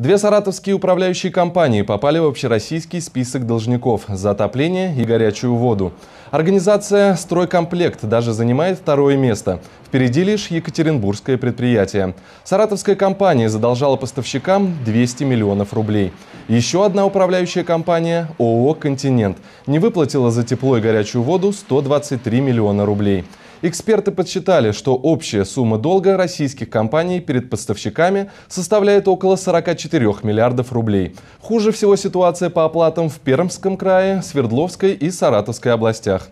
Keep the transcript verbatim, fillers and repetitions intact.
Две саратовские управляющие компании попали в общероссийский список должников за отопление и горячую воду. Организация «Стройкомплект» даже занимает второе место. Впереди лишь екатеринбургское предприятие. Саратовская компания задолжала поставщикам двести миллионов рублей. Еще одна управляющая компания ООО «Континент» не выплатила за тепло и горячую воду сто двадцать три миллиона рублей. Эксперты подсчитали, что общая сумма долга российских компаний перед поставщиками составляет около сорока четырёх миллиардов рублей. Хуже всего ситуация по оплатам в Пермском крае, Свердловской и Саратовской областях.